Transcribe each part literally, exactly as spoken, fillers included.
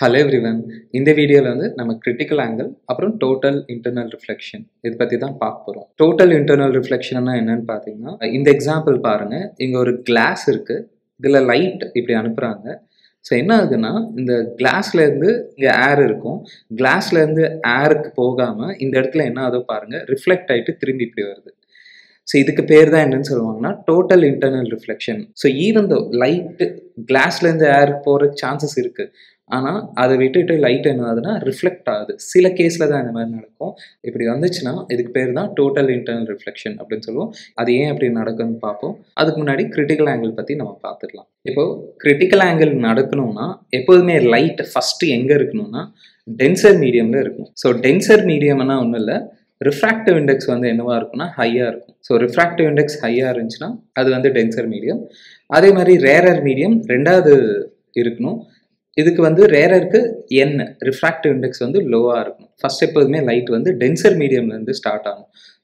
Hello everyone. In this video, we will critical angle and total internal reflection. This is the total internal reflection. In this example, there is a glass. There is a light. So, what happens in the glass? There is air. In the glass, there is air. In this place, reflect it. So, this is the total internal reflection. So, even though light glass lens air chances irukku. Ana that weighted light and reflect out. Sila case la than American. If it on the pair the total internal reflection up in solo, at the Nadakan Papo, Adakunadi critical angle pathina pathla. Epo critical angle Nadakanona, Epome light first younger knona, denser medium. So denser medium anala refractive index on the Nova higher. So refractive index higher inchna, other than the denser medium. Ade Mari rarer medium, renda the irkno. This is the rarer n refractive index is lower. First step is light is denser medium.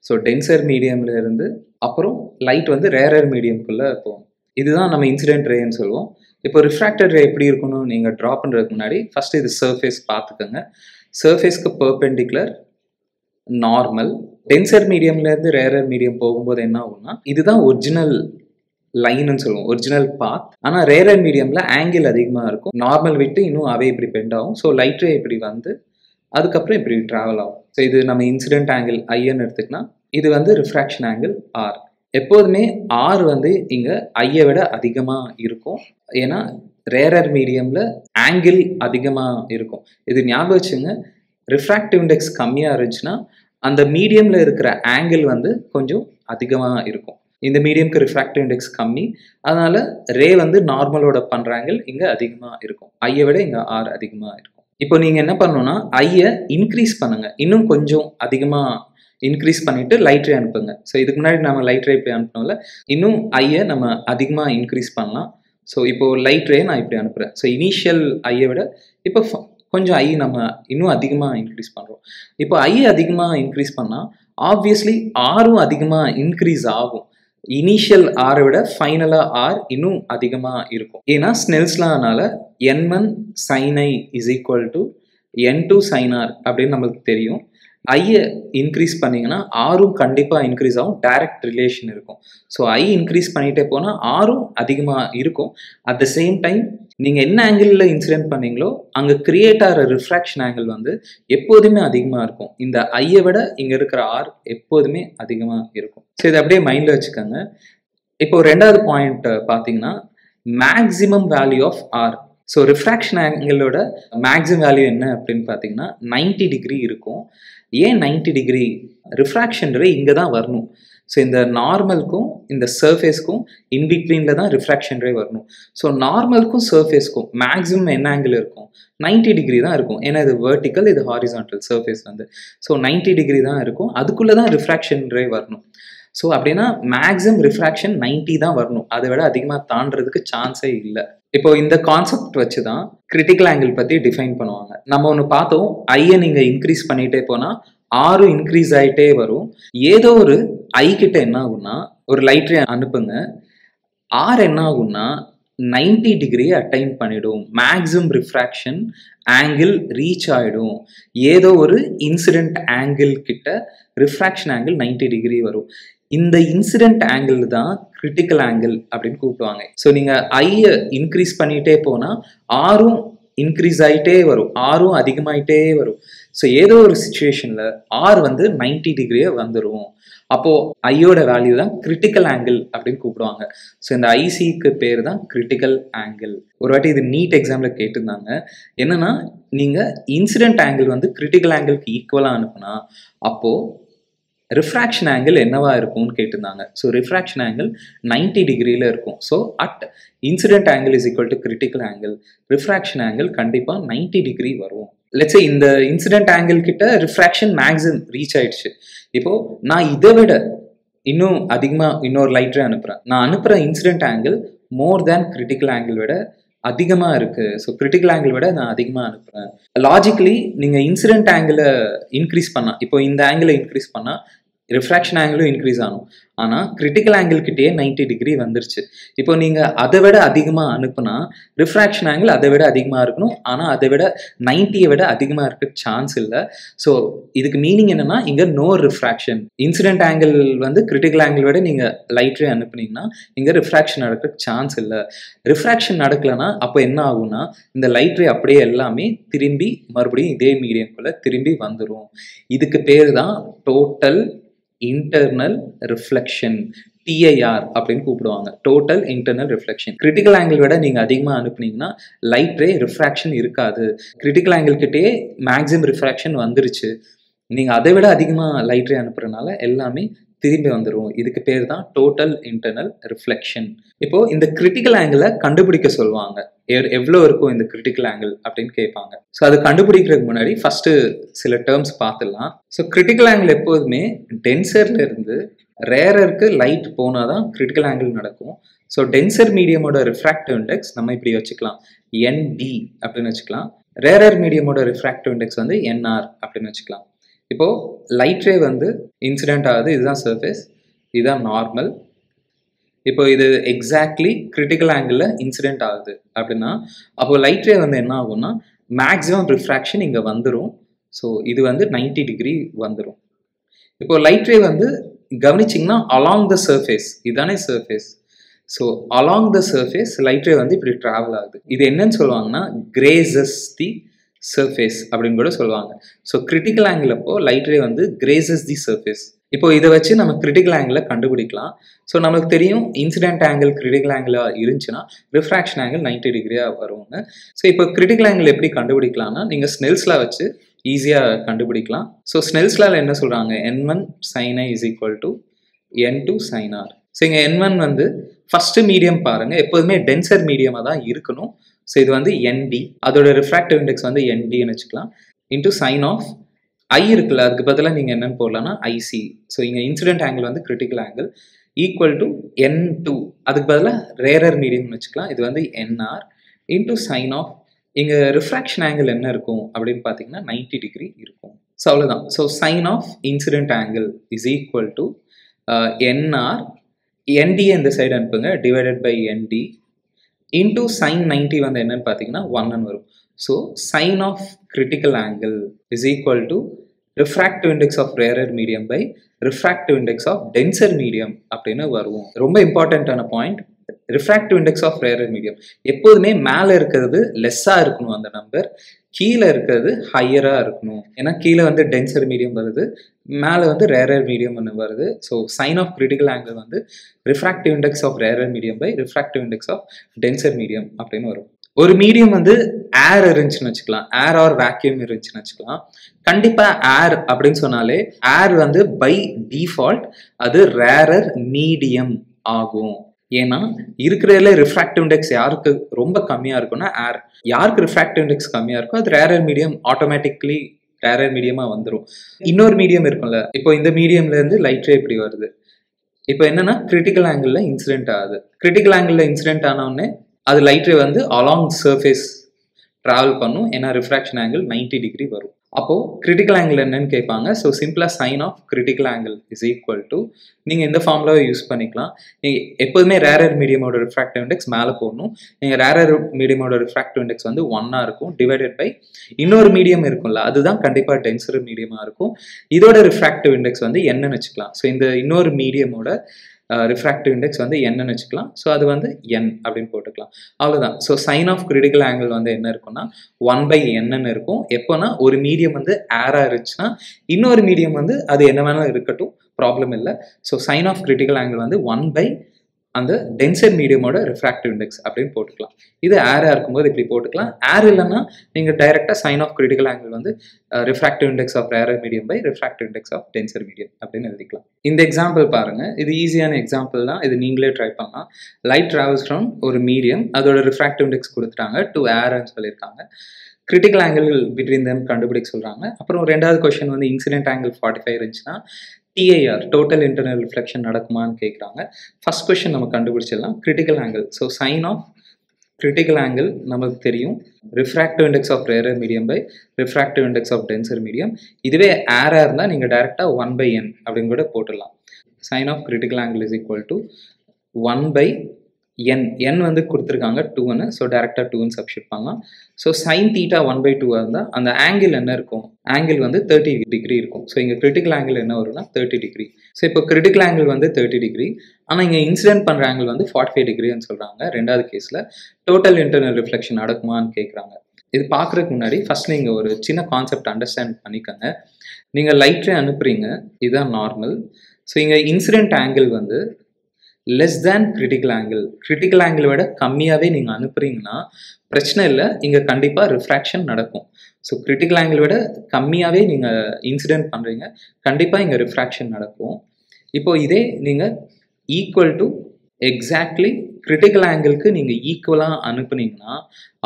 So denser medium light is rarer medium. This is the incident ray. Now refracted ray is drop first is the surface path. Surface is perpendicular, normal. Denser medium is rarer medium. This is the original line and solo, original path. Ana rare and medium la angle adhigama irukum. Normal vittu innum ave ipdi bend agum. So light ray ipdi vandu adukapra ipdi travel agum. So idu nama incident angle I nu eduthukkna idu vandu refraction angle R. Eppodume R vandu inga I vida adhigama irukum. Ena rarer medium la angle adhigama irukum. Idu nyabagam vechunga refractive index kammiya irundhuchna and medium la irukra angle vandu konjam adhigama irukum. In the medium refractive index கம்மி அதனால ray வந்து normal ஓட பண்ற angle இங்க அதிகமா இருக்கும் I விட இங்க R அதிகமா இருக்கும் இப்போ நீங்க என்ன பண்ணனும்னா I ஐ increase பண்ணுங்க இன்னும் கொஞ்சம் அதிகமா increase பண்ணிட்டு light ray அனுப்புங்க சோ இதுக்கு முன்னாடி நாம light ray பே அனுப்புனோம்ல இன்னும் I ஐ நம்ம அதிகமா increase பண்ணலாம் சோ இப்போ light ray நான் இப்படி அனுப்புறேன் சோ initial I ஐ விட இப்போ கொஞ்சம் I நம்ம இன்னும் அதிகமா increase பண்றோம் இப்போ I அதிகமா increase பண்ணா obviously R உம் அதிகமா increase ஆகும் initial r விட final r இன்னும் அதிகமா இருக்கும் ஏனா Snell's law னால n one sin I is equal to n two sin r அப்படி நமக்கு தெரியும் I increase பண்ணீங்கனா r உம் கண்டிப்பா increase ஆகும் direct relation இருக்கும் சோ I increase பண்ணிட்டே போனா r உம் அதிகமா இருக்கும் at the same time நீங்க என்ன angle ல incident பண்ணீங்களோ அங்க create ஆற refraction angle வந்து எப்போதுமே அதிகமா இருக்கும் இந்த I விட இங்க இருக்கிற r எப்போதுமே அதிகமா இருக்கும் சோ இத அப்படியே மைண்ட்ல வச்சுக்கங்க இப்போ இரண்டாவது பாயிண்ட் பாத்தீங்கன்னா maximum value of r so refraction angle ஓட maximum value என்ன அப்படினு பாத்தீங்கன்னா ninety degree இருக்கும் ஏன் ninety degree refraction ray இங்க தான் வரணும் so இந்த நார்மலுக்கும் இந்த சர்ஃபேஸ்க்கும் in betweenல தான் refraction ray வரணும் so நார்மலுக்கும் சர்ஃபேஸ்க்கும் maximum என்ன angle இருக்கும் ninety degree தான் இருக்கும் ஏனா இது vertical இது horizontal surface வந்து so ninety degree தான் இருக்கும் அதுக்குள்ள தான் refraction ray வரணும் so அப்படினா maximum refraction ninety தான் வரணும் அதை விட அதிகமா தாண்டிறதுக்கு சான்ஸே இல்ல இப்போ இந்த கான்செப்ட் வச்சு தான் critical angle பத்தி டிஃபைன் பண்ணுவாங்க நம்ம ஒன்னு பார்த்தோம் I ஐ நீங்க இன்கிரீஸ் பண்ணிட்டே போனா R இன்கிரீஸ் ஆயிட்டே வரும் ஏதோ ஒரு I கிட்ட என்ன ஆகும்னா ஒரு லைட் ray அனுப்புங்க R என்ன ஆகும்னா ninety degree அட்டைன் பண்ணிடும் maximum refraction angle reach ஆயிடும் ஏதோ ஒரு incident angle கிட்ட refraction angle ninety degree வரும் இந்த incident angle தான் critical angle அப்படினு கூப்பிடுவாங்க சோ நீங்க I இன்கிரீஸ் பண்ணிட்டே போனா R உம் increase ஆயிட்டே வரும் R உம் அதிகமாயிட்டே வரும் சோ ஏதோ ஒரு சிச்சுவேஷன்ல R வந்து ninety degree வந்துரும் அப்போ I ஓட வேல்யூ தான் critical angle அப்படினு கூப்பிடுவாங்க சோ இந்த I C க்கு பேர் தான் critical angle ஒருவாட்டி இது நீட் எக்ஸாம்ல கேட்டிருந்தாங்க என்னன்னா நீங்க incident angle வந்து critical angle க்கு ஈக்குவலா அனுப்புனா அப்போ refraction angle என்னவா இருக்கும்னு கேட்டிருந்தாங்க so refraction angle ninety degree ல இருக்கும் so at incident angle is equal to critical angle refraction angle கண்டிப்பா ninety degree வரும் let's say இந்த incident angle கிட்ட refraction maximum reach ஆயிடுச்சு இப்போ நான் இதவிட இன்னும் அதிகமா இன்னொரு லைட் ray அனுப்புறேன் நான் அனுப்புற incident angle more than critical angle விட அதிகமா இருக்கு சோ critical angle விட நான் அதிகமா அனுப்புறேன் logically நீங்க incident angle increase பண்ணா இப்போ இந்த angle increase பண்ணா refraction angle increase aanum. Ana critical angle kiteye ninety degree vandiruchu. Ipo neenga adaveda adhigama anupuna refraction angle adaveda adhigama iruknu. Ana adaveda ninety veda adhigama irukku chance illa. So idhukku meaning enna na inga no refraction. Incident angle vandu critical angle veda neenga light ray anupunina inga refraction nadakku chance illa. Refraction nadakalana appo enna aguna inda light ray appadiye ellame thirumbi marubadiyum idhe medium kulla thirumbi vandurum. Idhukku peru dhaan total internal reflection T I R அப்படினு கூப்பிடுவாங்க. Total internal reflection. Critical angle விட நீங்க அதிகமா அனுப்புனீங்கன்னா light ray refraction இருக்காது. Critical angle கிட்டயே maximum refraction வந்துருச்சு. நீங்க அதை விட அதிகமா light ray அனுப்புறனால எல்லாமே திரும்பி வந்துரும். இதுக்கு பேர் தான் total internal reflection. இப்போ இந்த critical angle கண்டுபிடிக்க சொல்வாங்க. எவ்ளோ இருக்கும் இந்த critical angle அப்படினு கேட்பாங்க. சோ அது கண்டுபிடிக்கிறதுக்கு முன்னாடி first சில terms பார்த்திடலாம். சோ critical angle எப்பவுமே டென்சர்ல இருந்து ரேரருக்கு லைட் போனா தான் critical angle நடக்கும். சோ டென்சர் மீடியம் ஓட refractive index நம்ம இப்படி வச்சுக்கலாம். N D அப்படினு வச்சுக்கலாம். ரேரர் மீடியம் ஓட refractive index வந்து N R அப்படினு வச்சுக்கலாம். இப்போ light ray வந்து incident ஆகுது. இதுதான் surface, இதுதான் normal. இப்போ இது exactly critical angle incident ஆகுது அப்படினா அப்போ light ray வந்து என்ன ஆகும்னா maximum refraction இங்க வந்துரும். சோ இது வந்து ninety degree வந்துரும். இப்போ light ray வந்து கவனிச்சீங்கன்னா along the surface, இதானே surface. So along the surface light ray வந்து இப்படி travel ஆகுது. இது என்னன்னு சொல்வாங்கன்னா grazes the surface அப்படினு கூட சொல்வாங்க. சோ critical angle அப்போ light ray வந்து grazes the surface. இப்போ இத வச்சு நம்ம critical angle கண்டுபிடிக்கலாம். சோ நமக்கு தெரியும் incident angle critical angle இருந்துச்சுனா refraction angle ninety degree வரும்னு. சோ இப்போ critical angle எப்படி கண்டுபிடிக்கலாம்னா நீங்க Snell's law வச்சு ஈஸியா கண்டுபிடிக்கலாம். சோ Snell's law என்ன சொல்றாங்க? N one sin i is equal to N two sin r. So இங்க N one வந்து first medium பாருங்க. எப்பவுமே denser medium ஆ தான் இருக்கணும். So இது வந்து N D, அதோட refractive index வந்து N D ன்னு வெச்சுக்கலாம் into sin of i இருக்குல, அதுக்கு பதிலா நீங்க என்னன்னு போடலாம்னா I C. சோ இங்க இன்சிடென்ட் ஆங்கிள் வந்து critical angle equal to N two, அதுக்கு பதிலா rarer medium ன்னு வெச்சுக்கலாம். இது வந்து N R into sin of இங்க refraction angle என்ன இருக்கும் அப்படினு பாத்தீங்கன்னா ninety degree இருக்கும். சோ அவ்வளவுதான். So sin of incident angle is equal to uh, N R, N D இந்த சைடு அனுப்புங்க divided by N D into sin ninety வந்து என்னன்னு பாத்தீங்கன்னா one வரும். So sin of critical angle is equal to refractive index of rarer medium by refractive index of denser medium அப்படினு வரும். ரொம்ப இம்பார்ட்டன்ட்டான point, refractive index of rarer medium எப்பவுமே மேல இருக்குது லெஸ்ஸா இருக்கணும், அந்த நம்பர் கீழ இருக்குது ஹையரா இருக்கணும். ஏன்னா கீழ வந்து டென்சர் மீடியம் வருது, மேல வந்து ரேரர் மீடியம் வருது. So sin of critical angle வந்து refractive index of rarer medium by refractive index of denser medium அப்படினு வரும். ஒரு மீடியம் வந்து ஏர் இருந்துச்சுன்னு வெச்சுக்கலாம், ஏர் ஆர் வாக்யூம் இருந்துச்சுன்னு வெச்சுக்கலாம். கண்டிப்பா ஏர் அப்படினு சொன்னாலே ஏர் வந்து பை டிஃபால்ட் அது ரேரர் மீடியம் ஆகும். ஏன்னா இருக்கிறதுல refractive index யாருக்கு ரொம்ப கம்மியா இருக்கும்னா ஏர். யாருக்கு refractive index கம்மியா இருக்கோ அது rarer medium ஆட்டோமேட்டிக்கலி rarer மீடியமா வந்துரும். இன்னொரு மீடியம் இருக்கும்ல, இப்போ இந்த மீடியம்ல இருந்து light ray இப்படி வருது. இப்போ என்னன்னா critical angle ல incident ஆகுது. Critical angle ல incident ஆன உடனே அது light ray வந்து along surface travel பண்ணும். ஏன்னா refraction angle ninety degree வரும். அப்போ critical angle என்னன்னு கேட்பாங்க. சோ சிம்பிளா sin of critical angle is equal to நீங்க இந்த ஃபார்முலாவை யூஸ் பண்ணிக்கலாம். நீங்க எப்பவுமே rarer medium ஓட refractive index மேல போடணும். நீங்க rarer medium ஓட refractive index வந்து one ஆ இருக்கும் divided by இன்னொரு மீடியம் இருக்கும்ல, அதுதான் கண்டிப்பா டென்சர் மீடியமா இருக்கும். இதோட refractive index வந்து என்னன்னு வெச்சுக்கலாம். சோ இந்த இன்னொரு மீடியம் ஓட refractive index வந்து என்னன்னு வெச்சுக்கலாம். சோ அது வந்து n அப்படினு போட்டுக்கலாம். அவ்வளவுதான். So sin of critical angle வந்து என்ன இருக்கும்னா one by n ன்னு இருக்கும். எப்போனா ஒரு மீடியம் வந்து ஏரா இருந்துச்சுனா இன்னொரு மீடியம் வந்து அது என்ன வேணா இருக்கட்டும், ப்ராப்ளம் இல்ல. So sin of critical angle வந்து one by அந்த denser medium ஓட refractive index அப்படினு போட்டுக்கலாம். இது ஏரா இருக்கும்போது இப்படி போட்டுக்கலாம். ஏர் இல்லனா நீங்க டைரக்டா sin of critical angle வந்து uh, refractive index of rarer medium by refractive index of denser medium அப்படினு எழுதிக்கலாம். இந்த எக்ஸாம்பிள் பாருங்க, இது ஈஸியான எக்ஸாம்பிள் தான். இது நீங்களே ட்ரை பண்ணலாம். Light travels from ஒரு மீடியம், அதோட refractive index கொடுத்துட்டாங்க to air ன்னு சொல்லிருக்காங்க. Critical angle between them கண்டுபிடிக்க சொல்றாங்க. அப்புறம் இரண்டாவது क्वेश्चन வந்து incident angle forty-five இருந்துச்சுனா T I R total internal reflection நடக்குமான்னு கேக்குறாங்க. First question நம்ம கண்டுபிடிச்சிடலாம், critical angle. So sin of critical angle namakku theriyum refractive index of rarer medium by refractive index of denser medium. இதுவே error இருந்தா நீங்க டைரக்டா one by n அப்படிங்கறத போட்டுடலாம். Sin of critical angle is equal to one by n. n வந்து கொடுத்திருக்காங்க two னு, so டைரக்டா two னு சப்ஸ்டிட் பண்ணலாம். So sin theta one by two இருந்தா அந்த angle என்ன இருக்கும்? Angle வந்து thirty degree இருக்கும். So இங்க critical angle என்ன வரும்னா thirty degree. So இப்போ critical angle வந்து thirty degree. ஆனா இங்க இன்சிடென்ட் பண்ற angle வந்து forty-five degreeன்னு சொல்றாங்க. ரெண்டாவது கேஸ்ல total internal reflection நடக்குமான்னு கேக்குறாங்க. இது பார்க்கறதுக்கு முன்னாடி ஃபர்ஸ்ட் நீங்க ஒரு சின்ன கான்செப்ட் அண்டர்ஸ்டாண்ட் பண்ணிக்கங்க. நீங்க லைட்டை அனுப்புறீங்க, இதுதான் நார்மல். சோ இங்க இன்சிடென்ட் angle வந்து less than critical angle. Critical angle விட கம்மியாவே நீங்க அனுப்புறீங்கன்னா பிரச்சனை இல்லை, இங்க கண்டிப்பா ரிஃப்ராக்ஷன் நடக்கும். ஸோ கிரிட்டிக்கல் ஆங்கிள் விட கம்மியாகவே நீங்கள் இன்சிடென்ட் பண்ணுறீங்க, கண்டிப்பாக இங்கே ரிஃப்ராக்ஷன் நடக்கும். இப்போ இதே நீங்கள் ஈக்குவல் டு எக்ஸாக்ட்லி கிரிட்டிக்கல் ஆங்கிளுக்கு நீங்கள் ஈக்குவலாக அனுப்புனீங்கன்னா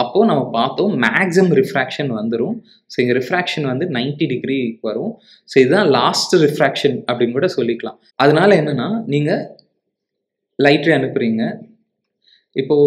அப்போது நம்ம பார்த்தோம் மேக்ஸிமம் ரிஃப்ராக்ஷன் வந்துடும். ஸோ இங்கே ரிஃப்ராக்ஷன் வந்து நைன்டி டிகிரி வரும். ஸோ இதுதான் லாஸ்ட் ரிஃப்ராக்ஷன் அப்படின்னு கூட சொல்லிக்கலாம். அதனால என்னென்னா நீங்கள் லைட்ரே அனுப்புகிறீங்க, இப்போது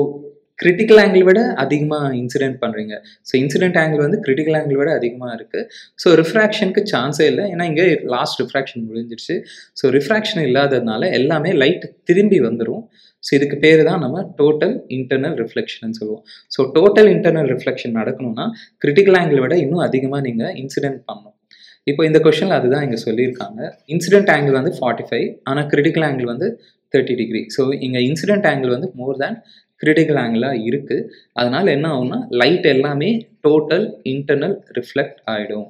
கிரிட்டிக்கல் ஆங்கிள் விட அதிகமாக இன்சிடென்ட் பண்ணுறீங்க. ஸோ இன்சிடென்ட் ஆங்கிள் வந்து கிரிட்டிக்கல் ஆங்கிள் விட அதிகமாக இருக்குது. ஸோ ரிஃப்ராக்ஷனுக்கு சான்ஸே இல்லை, ஏன்னா இங்கே லாஸ்ட் ரிஃப்ராக்ஷன் முடிஞ்சிடுச்சு. ஸோ ரிஃப்ராக்ஷன் இல்லாததுனால எல்லாமே லைட் திரும்பி வந்துடும். ஸோ இதுக்கு பேர் தான் நம்ம டோட்டல் இன்டர்னல் ரிஃப்ளெக்ஷன் சொல்லுவோம். ஸோ டோட்டல் இன்டர்னல் ரிஃப்ளெக்ஷன் நடக்கணும்னா கிரிட்டிக்கல் ஆங்கிள் விட இன்னும் அதிகமாக நீங்கள் இன்சிடென்ட் பண்ணணும். இப்போ இந்த கொஷனில் அதுதான் இங்கே சொல்லியிருக்காங்க. இன்சிடென்ட் ஆங்கிள் வந்து ஃபார்ட்டி ஃபைவ் ஆனால் கிரிட்டிக்கல் ஆங்கிள் வந்து thirty degree. ஸோ இங்கே இன்சிடென்ட் ஆங்கிள் வந்து மோர் தேன் கிரிட்டிக்கல் ஆங்கிளாக இருக்குது. அதனால் என்ன ஆகும்னா லைட் எல்லாமே டோட்டல் இன்டர்னல் ரிஃப்ளெக்ட் ஆகிடும்.